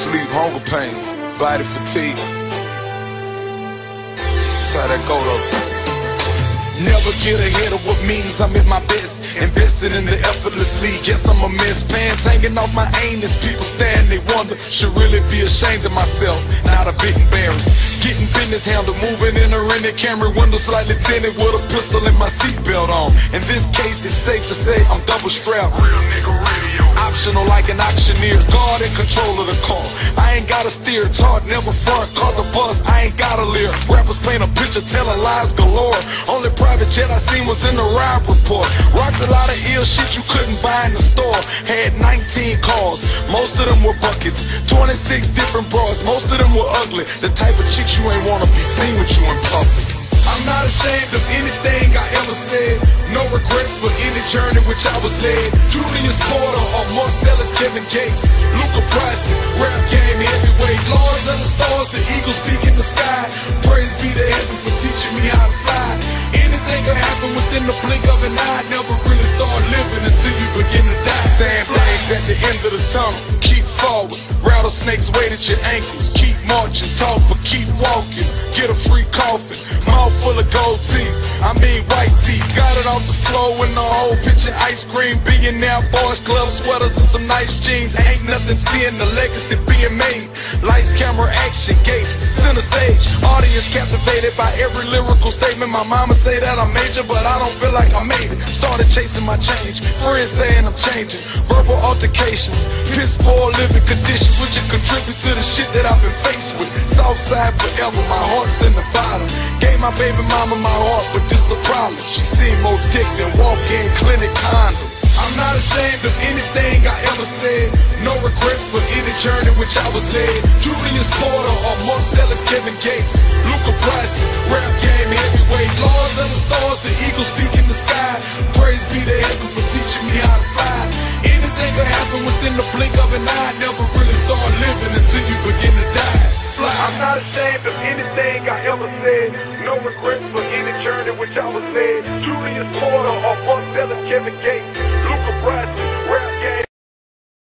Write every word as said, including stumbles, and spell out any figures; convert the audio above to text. sleep, hunger pains, body fatigue. That's how that go though. Never get ahead of what means I'm at my best. Invested in the effortlessly, guess I'm a mess. Fans hanging off my anus, people staring, they wonder. Should really be ashamed of myself, not a bit embarrassed. Getting business handled, moving in a rented Camry, window slightly tinted with a pistol and my seatbelt on. In this case, it's safe to say I'm double strapped. Real nigga radio. Optional like an auctioneer, guard in control of the car. I ain't gotta steer, talk, never front, call the bus, I ain't gotta leer. Rappers paint a picture, telling lies galore. Only private jet I seen was in the ride report. Rocked a lot of ill shit you couldn't buy in the store. Had nineteen cars, most of them were buckets. Twenty-six different bras, most of them were ugly. The type of chicks you ain't wanna be seen with you in public. I'm not ashamed of anything I ever said. No regrets for any journey which I was led. Julius Porter or Marcellus, Kevin Gates, Luca Price, rap game heavyweight. Lords of the stars, the eagles peak in the sky. Praise be to heaven for teaching me how to fly. Anything can happen within the blink of an eye. Never really start living until you begin to die. Sand flags at the end of the tunnel, keep forward. Rattlesnakes wait at your ankles, keep marching. Talk but keep walking, get a free coffin. Mouth full of gold teeth, I mean white teeth. Got it off the floor in the whole picture. Ice cream, billionaire boys, gloves, sweaters, and some nice jeans. Ain't nothing seeing the legacy being made. Lights, camera, action, gates, center stage. Audience captivated by every lyrical statement. My mama say that I'm major, but I don't feel like I made it. Started chasing my change, friends saying I'm changing. Verbal altercations, piss poor living conditions, which it contribute to the shit that I've been faced with. Southside forever, my heart's in the bottom. Gave my baby mama my heart, but this the problem. She seen more dick than walk-in clinic condoms. I'm not ashamed of anything I ever said. No regrets for any journey which I was led. Julius Porter or Marcellus, Kevin Gates, Luca Price, rap game heavyweight. Lords of the stars, the eagles peak in the sky. Praise be to heaven for teaching me how to fly. Anything can happen within the blink of an eye. Never really start living until you begin to die. Fly. I'm not ashamed of anything I ever said. No regrets for any journey which I was led.